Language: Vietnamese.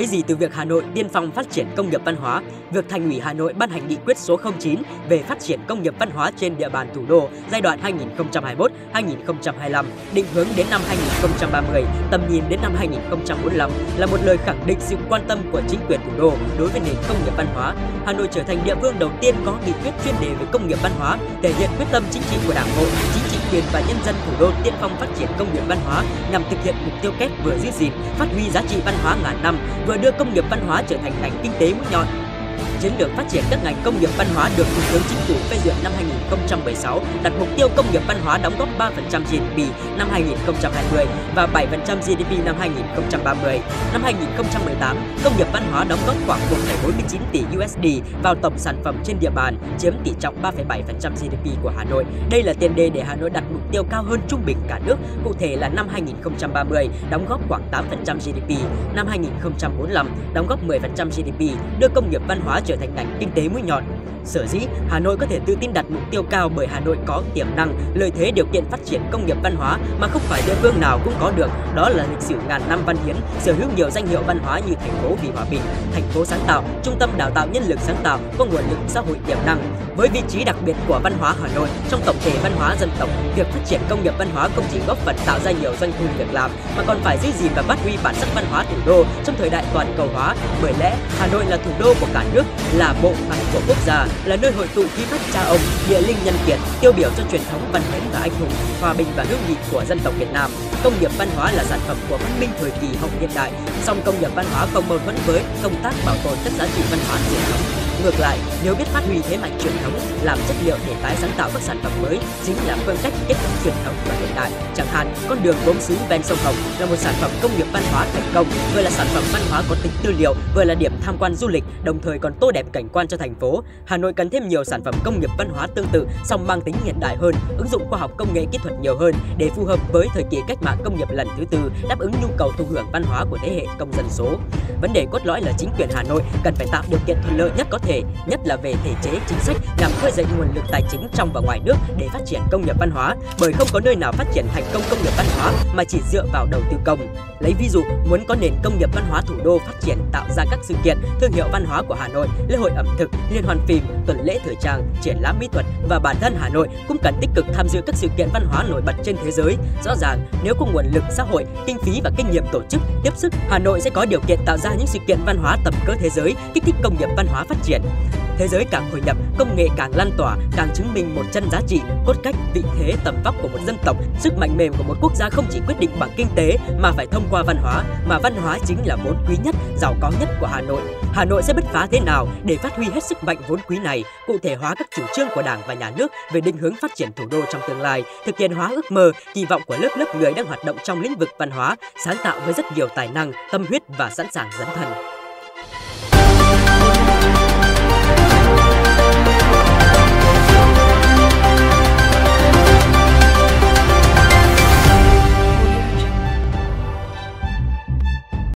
thấy gì từ việc Hà Nội tiên phong phát triển công nghiệp văn hóa, việc Thành ủy Hà Nội ban hành nghị quyết số 09 về phát triển công nghiệp văn hóa trên địa bàn thủ đô giai đoạn 2021-2025, định hướng đến năm 2030, tầm nhìn đến năm 2045 là một lời khẳng định sự quan tâm của chính quyền thủ đô đối với nền công nghiệp văn hóa. Hà Nội trở thành địa phương đầu tiên có nghị quyết chuyên đề về công nghiệp văn hóa, thể hiện quyết tâm chính trị của Đảng bộ, chính trị quyền và nhân dân thủ đô tiên phong phát triển công nghiệp văn hóa nhằm thực hiện mục tiêu kép vừa giữ gìn, phát huy giá trị văn hóa ngàn năm, vừa đưa công nghiệp văn hóa trở thành ngành kinh tế mũi nhọn. Chiến lược phát triển các ngành công nghiệp văn hóa được Thủ tướng Chính phủ phê duyệt năm 2016 đặt mục tiêu công nghiệp văn hóa đóng góp 3% GDP năm 2020 và 7% GDP năm 2030. Năm 2018, công nghiệp văn hóa đóng góp khoảng 1,49 tỷ USD vào tổng sản phẩm trên địa bàn, chiếm tỷ trọng 3,7% GDP của Hà Nội. Đây là tiền đề để Hà Nội đặt mục tiêu cao hơn trung bình cả nước, cụ thể là năm 2030 đóng góp khoảng 8% GDP, năm 2045 đóng góp 10% GDP, đưa công nghiệp văn hóa trở thành ngành kinh tế mũi nhọn. Sở dĩ Hà Nội có thể tự tin đặt mục tiêu cao bởi Hà Nội có tiềm năng, lợi thế, điều kiện phát triển công nghiệp văn hóa mà không phải địa phương nào cũng có được. Đó là lịch sử ngàn năm văn hiến, sở hữu nhiều danh hiệu văn hóa như thành phố vì hòa bình, thành phố sáng tạo, trung tâm đào tạo nhân lực sáng tạo, có nguồn lực xã hội tiềm năng. Với vị trí đặc biệt của văn hóa Hà Nội trong tổng thể văn hóa dân tộc, việc phát triển công nghiệp văn hóa không chỉ góp phần tạo ra nhiều doanh thu việc làm mà còn phải giữ gìn và phát huy bản sắc văn hóa thủ đô trong thời đại toàn cầu hóa. Bởi lẽ Hà Nội là thủ đô của cả nước, là bộ mặt của quốc gia, là nơi hội tụ khí phách cha ông, địa linh nhân kiệt, tiêu biểu cho truyền thống văn hiến và anh hùng, hòa bình và hữu nghị của dân tộc Việt Nam. Công nghiệp văn hóa là sản phẩm của văn minh thời kỳ hậu hiện đại, song công nghiệp văn hóa không mâu thuẫn với công tác bảo tồn các giá trị văn hóa truyền thống. Ngược lại, nếu biết phát huy thế mạnh truyền thống, làm chất liệu để tái sáng tạo các sản phẩm mới chính là phương cách kết hợp truyền thống và hiện đại. Chẳng hạn, con đường gốm sứ ven sông Hồng là một sản phẩm công nghiệp văn hóa thành công, vừa là sản phẩm văn hóa có tính tư liệu, vừa là điểm tham quan du lịch, đồng thời còn tô đẹp cảnh quan cho thành phố. Hà Nội cần thêm nhiều sản phẩm công nghiệp văn hóa tương tự, song mang tính hiện đại hơn, ứng dụng khoa học công nghệ kỹ thuật nhiều hơn để phù hợp với thời kỳ cách mạng công nghiệp lần thứ tư, đáp ứng nhu cầu thụ hưởng văn hóa của thế hệ công dân số. Vấn đề cốt lõi là chính quyền Hà Nội cần phải tạo điều kiện thuận lợi nhất có thể, nhất là về thể chế chính sách, nhằm khơi dậy nguồn lực tài chính trong và ngoài nước để phát triển công nghiệp văn hóa, bởi không có nơi nào phát triển thành công công nghiệp văn hóa mà chỉ dựa vào đầu tư công. Lấy ví dụ, muốn có nền công nghiệp văn hóa thủ đô phát triển, tạo ra các sự kiện thương hiệu văn hóa của Hà Nội, lễ hội ẩm thực, liên hoan phim, tuần lễ thời trang, triển lãm mỹ thuật, và bản thân Hà Nội cũng cần tích cực tham dự các sự kiện văn hóa nổi bật trên thế giới. Rõ ràng, nếu có nguồn lực, xã hội, kinh phí và kinh nghiệm tổ chức, tiếp sức, Hà Nội sẽ có điều kiện tạo ra những sự kiện văn hóa tầm cỡ thế giới, kích thích công nghiệp văn hóa phát triển. Thế giới càng hội nhập, công nghệ càng lan tỏa, càng chứng minh một chân giá trị, cốt cách, vị thế, tầm vóc của một dân tộc. Sức mạnh mềm của một quốc gia không chỉ quyết định bằng kinh tế mà phải thông qua văn hóa, mà văn hóa chính là vốn quý nhất, giàu có nhất của Hà Nội. Hà Nội sẽ bứt phá thế nào để phát huy hết sức mạnh vốn quý này, cụ thể hóa các chủ trương của Đảng và Nhà nước về định hướng phát triển thủ đô trong tương lai, thực hiện hóa ước mơ, kỳ vọng của lớp người đang hoạt động trong lĩnh vực văn hóa, sáng tạo với rất nhiều tài năng, tâm huyết và sẵn sàng dấn thân.